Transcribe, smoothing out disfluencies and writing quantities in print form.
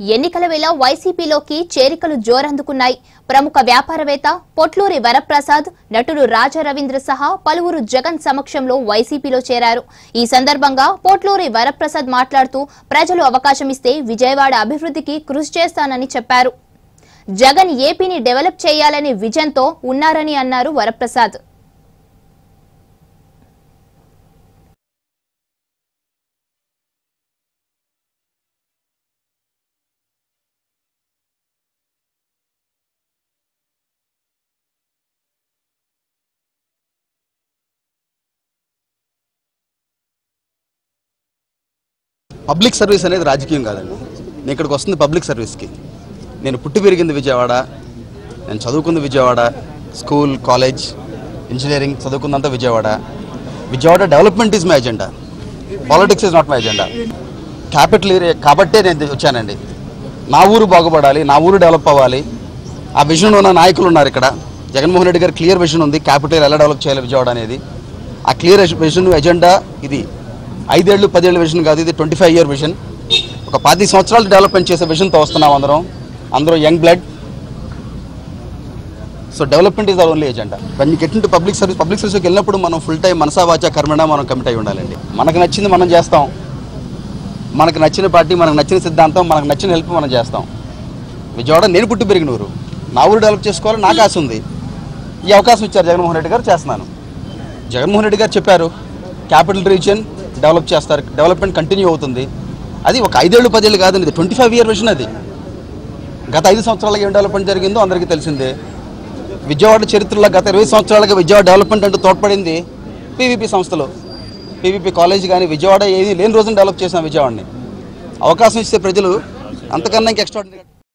Yenikalavela YCP Loki, Cherikal Jorandukunai, Pramukha Vyaparaveta, Potluri Vara Prasad, Natur Raja Ravindrasaha, Paluru Jagan Samakshamlo, YCP Lo Cheraru, Isandar Banga, Potluri Vara Prasad Matlartu, Pajal Gazi, Vijayawada Abhivruti, Kruz Chesanani Chaparu. Jagan Yepini develop Cheyalani Vijento, Unarani Annaru Vara Prasad. Public service అనేది రాజకీయం కాదండి. నేను ఇక్కడికి వస్తుంది public సర్వీస్కి. నేను పుట్టి పెరిగింది విజయవాడ, నేను చదువుకుంది విజయవాడ, స్కూల్, కాలేజ్, ఇంజనీరింగ్ చదువుకున్నంత Vijayawada. Vijayawada development is my agenda, politics is not my agenda. Capital area కాబట్టే నేను వచ్చానండి. నా ఊరు బాగుపడాలి, నా ఊరు డెవలప్ అవ్వాలి, ఆ విజన్ ఉన్న నాయకులు ఉన్నారు ఇక్కడ. జగన్మోహన్ రెడ్డి గారు క్లియర్ విజన్ ఉంది, క్యాపిటల్ ఎలా డెవలప్ చేయాలి విజయవాడ అనేది. ఆ క్లియర్ విజన్ ఎజెండా ఇది. 5 years, 10 years vision కాదు, ఇది 25-year vision. ఒక 10 సంవత్సరాలు డెవలప్మెంట్ చేసే విజన్తో వస్తున్నాం అందరం. అందరూ young blood. So development is our only agenda. When you get into public సర్వీస్కి వెళ్ళినప్పుడు మనం ఫుల్ టైం మనసా వాచా కర్మణ మనం కమిట్ అయి ఉండాలండి. మనకు నచ్చింది మనం చేస్తాం, మనకు నచ్చిన పార్టీ, మనకు నచ్చిన సిద్ధాంతం, మనకు నచ్చిన హెల్ప్ మనం చేస్తాం. విజయవాడ నేను పుట్టి పెరిగిన ఊరు, నా ఊరు డెవలప్ చేసుకోవాలని నాకు ఆశ ఉంది. ఈ అవకాశం ఇచ్చారు జగన్మోహన్ రెడ్డి గారు, చేస్తున్నాను. జగన్మోహన్ రెడ్డి గారు చెప్పారు క్యాపిటల్ రీజియన్ డెవలప్ చేస్తారు, డెవలప్మెంట్ కంటిన్యూ అవుతుంది. అది ఒక 5 years, 10 years కాదు, ఇది 25-year విజన్. అది గత 5 సంవత్సరాలుగా ఏం డెవలప్మెంట్ జరిగిందో అందరికీ తెలిసిందే. విజయవాడ చరిత్రలో గత 20 సంవత్సరాలుగా విజయవాడ డెవలప్మెంట్ అంటూ తోడ్పడింది పీవీపీ సంస్థలు, పీవీపీ కాలేజ్. కానీ విజయవాడ ఏది లేని రోజున డెవలప్ చేసిన విజయవాడని అవకాశం ఇచ్చే ప్రజలు అంతకన్నా ఇంకా ఎక్స్ట్రాడినరీ.